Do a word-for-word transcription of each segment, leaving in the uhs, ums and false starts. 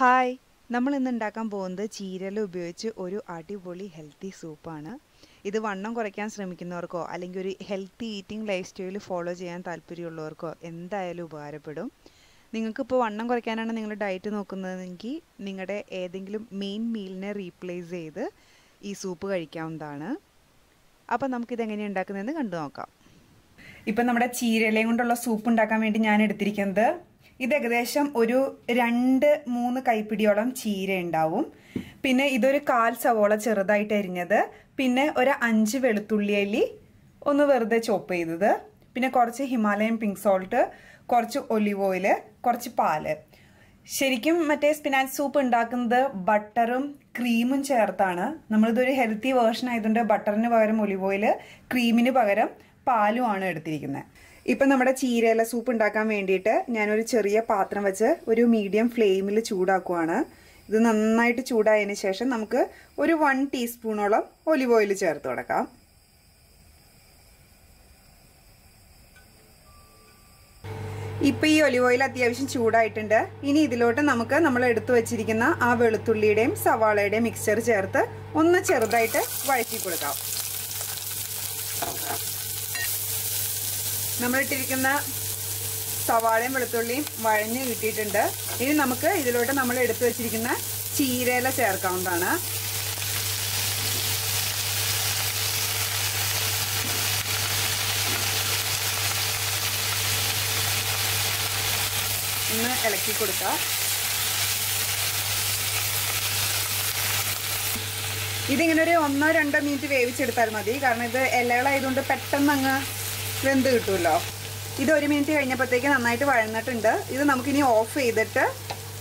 Hi, നമ്മൾ ഇന്ന് ഉണ്ടാക്കാൻ പോകുന്നത് ചീരല ഉപയോഗിച്ച് ഒരു അടിപൊളി ഹെൽത്തി സൂപ്പാണ്. ഇത് വണ്ണം കുറയ്ക്കാൻ ശ്രമിക്കുന്നവർക്കോ അല്ലെങ്കിൽ ഒരു healthy eating life style follow ചെയ്യാൻ താൽപര്യമുള്ളവർക്കോ എന്തായാലും ഉപകാരപ്പെടും. നിങ്ങൾക്ക് ഇപ്പോൾ വണ്ണം കുറയ്ക്കാനാണ് നിങ്ങൾ ഡയറ്റ് നോക്കുന്നതെങ്കിൽ നിങ്ങളുടെ ഏതെങ്കിലും മെയിൻ മീലിനെ റീപ്ലേസ് ചെയ്ത് ഈ സൂപ്പ് കഴിക്കാവുന്നതാണ്. അപ്പോൾ നമുക്ക് ഇത് എങ്ങനെ ഉണ്ടാക്കുന്നതെന്ന് കണ്ടു നോക്കാം. ഇപ്പോൾ നമ്മുടെ ചീരലയും കൊണ്ടുള്ള സൂപ്പ് ഉണ്ടാക്കാൻ വേണ്ടി ഞാൻ എടുത്തിരിക്കുന്നത് ഇത് ഏകദേശം ഒരു രണ്ട് മൂന്ന് കൈപ്പിടിയോളം ചീര ഉണ്ടാവും. പിന്നെ ഇതൊരു കാൽ സവോള ചെറുതായിട്ട് അരിഞ്ഞത്, പിന്നെ ഒരു അഞ്ച് വെളുത്തുള്ളി അല്ലി ഒന്ന് വെറുതെ ചോപ്പ് ചെയ്തത്, പിന്നെ കുറച്ച് ഹിമാലയൻ പിങ്ക് സോൾട്ട്, കുറച്ച് ഒലിവ് ഓയില്, കുറച്ച് പാല്. ശരിക്കും മറ്റേ സ്പിനാച്ച് സൂപ്പ് ഉണ്ടാക്കുന്നത് ബട്ടറും ക്രീമും ചേർത്താണ്. നമ്മളിതൊരു ഹെൽത്തി വേർഷൻ ആയതുകൊണ്ട് ബട്ടറിന് പകരം ഒലിവ് ഓയില്, ക്രീമിന് പകരം പാലുമാണ് എടുത്തിരിക്കുന്നത്. ഇപ്പം നമ്മുടെ ചീരയില സൂപ്പ് ഉണ്ടാക്കാൻ വേണ്ടിയിട്ട് ഞാനൊരു ചെറിയ പാത്രം വെച്ച് ഒരു മീഡിയം ഫ്ലെയിമിൽ ചൂടാക്കുവാണ്. ഇത് നന്നായിട്ട് ചൂടായതിന് ശേഷം നമുക്ക് ഒരു വൺ ടീസ്പൂണോളം ഒലിവ് ഓയിൽ ചേർത്ത് കൊടുക്കാം. ഇപ്പം ഈ ഒലിവ് ഓയിൽ അത്യാവശ്യം ചൂടായിട്ടുണ്ട്. ഇനി ഇതിലോട്ട് നമുക്ക് നമ്മൾ എടുത്തു വച്ചിരിക്കുന്ന ആ വെളുത്തുള്ളിയുടെയും സവാളയുടെയും മിക്സ്ചർ ചേർത്ത് ഒന്ന് ചെറുതായിട്ട് വഴറ്റി കൊടുക്കാം. നമ്മളിട്ടിരിക്കുന്ന സവാളയും വെളുത്തുള്ളിയും വഴഞ്ഞ് കിട്ടിയിട്ടുണ്ട്. ഇനി നമുക്ക് ഇതിലോട്ട് നമ്മൾ എടുത്തു വെച്ചിരിക്കുന്ന ചീരയില ചേർക്കാവുന്നതാണ്. ഒന്ന് ഇളക്കി കൊടുക്കാം. ഇതിങ്ങനെ ഒരു ഒന്നോ രണ്ടോ മിനിറ്റ് വേവിച്ചെടുത്താൽ മതി, കാരണം ഇത് ഇലകളായതുകൊണ്ട് പെട്ടെന്ന് അങ്ങ് വെന്ത് കിട്ടുമല്ലോ. ഇത് ഒരു മിനിറ്റ് കഴിഞ്ഞപ്പോഴത്തേക്ക് നന്നായിട്ട് വഴന്നിട്ടുണ്ട്. ഇത് നമുക്കിനി ഓഫ് ചെയ്തിട്ട്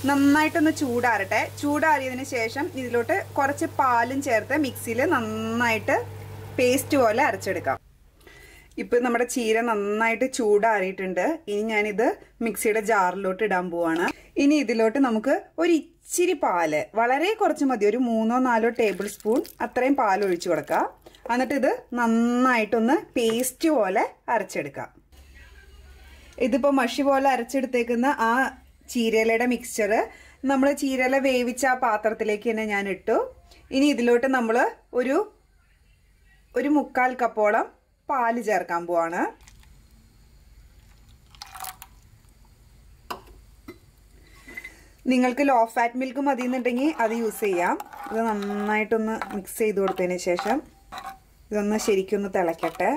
നന്നായിട്ടൊന്ന് ചൂടാറട്ടെ. ചൂടാറിയതിന് ശേഷം ഇതിലോട്ട് കുറച്ച് പാലും ചേർത്ത് മിക്സിയിൽ നന്നായിട്ട് പേസ്റ്റ് പോലെ അരച്ചെടുക്കാം. ഇപ്പം നമ്മുടെ ചീര നന്നായിട്ട് ചൂടാറിയിട്ടുണ്ട്. ഇനി ഞാനിത് മിക്സിയുടെ ജാറിലോട്ട് ഇടാൻ പോവാണ്. ഇനി ഇതിലോട്ട് നമുക്ക് ഒരു ഇച്ചിരി പാല്, വളരെ കുറച്ച് മതി, ഒരു മൂന്നോ നാലോ ടേബിൾ സ്പൂൺ അത്രയും പാൽ ഒഴിച്ചു കൊടുക്കാം. എന്നിട്ട് ഇത് നന്നായിട്ടൊന്ന് പേസ്റ്റ് പോലെ അരച്ചെടുക്കാം. ഇതിപ്പോൾ മഷി പോലെ അരച്ചെടുത്തേക്കുന്ന ആ ചീരയിലയുടെ മിക്സ്ചർ നമ്മൾ ചീരയില വേവിച്ച ആ പാത്രത്തിലേക്ക് തന്നെ ഞാൻ ഇട്ടു. ഇനി ഇതിലോട്ട് നമ്മൾ ഒരു ഒരു മുക്കാൽ കപ്പോളം പാല് ചേർക്കാൻ പോവാണ്. നിങ്ങൾക്ക് ലോ ഫാറ്റ് മിൽക്ക് മതി എന്നുണ്ടെങ്കിൽ അത് യൂസ് ചെയ്യാം. ഇത് നന്നായിട്ടൊന്ന് മിക്സ് ചെയ്ത് കൊടുത്തതിന് ശേഷം ഇതൊന്ന് ശരിക്കൊന്ന് തിളക്കട്ടെ.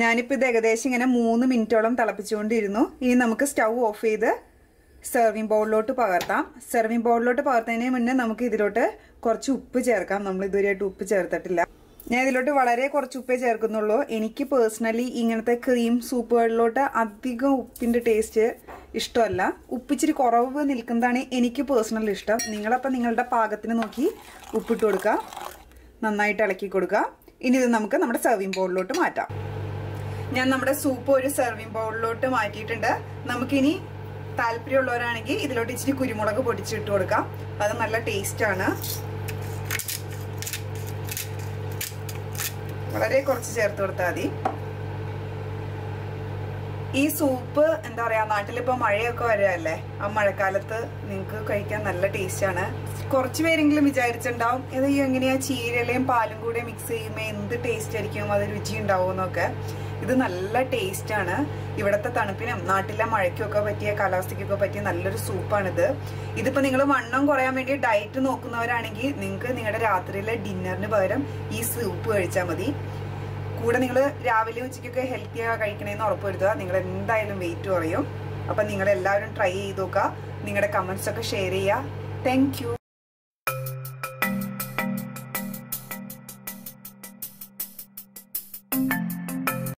ഞാനിപ്പോൾ ഇത് ഏകദേശം ഇങ്ങനെ മൂന്ന് മിനിറ്റോളം തിളപ്പിച്ചുകൊണ്ടിരുന്നു. ഇനി നമുക്ക് സ്റ്റൗ ഓഫ് ചെയ്ത് സെർവിങ് ബൗളിലോട്ട് പകർത്താം. സെർവിങ് ബൗളിലോട്ട് പകർത്തുന്നതിന് മുന്നേ നമുക്ക് ഇതിലോട്ട് കുറച്ച് ഉപ്പ് ചേർക്കാം. നമ്മൾ ഇതുവരെയായിട്ട് ഉപ്പ് ചേർത്തിട്ടില്ല. ഞാൻ ഇതിലോട്ട് വളരെ കുറച്ച് ഉപ്പേ ചേർക്കുന്നുള്ളൂ. എനിക്ക് പേഴ്സണലി ഇങ്ങനത്തെ ക്രീം സൂപ്പുകളിലോട്ട് അധികം ഉപ്പിൻ്റെ ടേസ്റ്റ് ഇഷ്ടമല്ല. ഉപ്പിച്ചിരി കുറവ് നിൽക്കുന്നതാണ് എനിക്ക് പേഴ്സണലി ഇഷ്ടം. നിങ്ങളപ്പോൾ നിങ്ങളുടെ പാകത്തിന് നോക്കി ഉപ്പിട്ട് കൊടുക്കുക, നന്നായിട്ട് ഇളക്കി കൊടുക്കുക. ഇനി ഇത് നമുക്ക് നമ്മുടെ സെർവിങ് ബൗളിലോട്ട് മാറ്റാം. ഞാൻ നമ്മുടെ സൂപ്പ് ഒരു സെർവിങ് ബൗളിലോട്ട് മാറ്റിയിട്ടുണ്ട്. നമുക്കിനി താല്പര്യമുള്ളവരാണെങ്കിൽ ഇതിലോട്ട് ഇച്ചിരി കുരുമുളക് പൊടിച്ചിട്ട് കൊടുക്കാം. അത് നല്ല ടേസ്റ്റാണ്. വളരെ കുറച്ച് ചേർത്ത് കൊടുത്താൽ മതി. ഈ സൂപ്പ് എന്താ പറയുക, നാട്ടിലിപ്പോൾ മഴയൊക്കെ വരാല്ലേ, ആ മഴക്കാലത്ത് നിങ്ങൾക്ക് കഴിക്കാൻ നല്ല ടേസ്റ്റാണ്. കുറച്ച് പേരെങ്കിലും വിചാരിച്ചിട്ടുണ്ടാവും ഇത് എങ്ങനെയാ ചീരയിലയും പാലും കൂടെ മിക്സ് ചെയ്യുമ്പോൾ എന്ത് ടേസ്റ്റ് ആയിരിക്കും, അത് രുചി ഉണ്ടാവുമെന്നൊക്കെ. ഇത് നല്ല ടേസ്റ്റാണ്. ഇവിടുത്തെ തണുപ്പിനും നാട്ടിലെ മഴയ്ക്കൊക്കെ പറ്റിയ കാലാവസ്ഥയ്ക്കൊക്കെ പറ്റിയ നല്ലൊരു സൂപ്പാണിത്. ഇതിപ്പോൾ നിങ്ങൾ വണ്ണം കുറയാൻ വേണ്ടി ഡയറ്റ് നോക്കുന്നവരാണെങ്കിൽ നിങ്ങൾക്ക് നിങ്ങളുടെ രാത്രിയിലെ ഡിന്നറിന് പകരം ഈ സൂപ്പ് കഴിച്ചാൽ മതി. കൂടെ നിങ്ങൾ രാവിലെ ഉച്ചയ്ക്കൊക്കെ ഹെൽത്തിയായി കഴിക്കണമെന്ന് ഉറപ്പുവരുത്തുക. നിങ്ങൾ എന്തായാലും വെയിറ്റ് കുറയും. അപ്പം നിങ്ങളെല്ലാവരും ട്രൈ ചെയ്ത് നോക്കുക. നിങ്ങളുടെ കമൻസൊക്കെ ഷെയർ ചെയ്യുക. Thank U.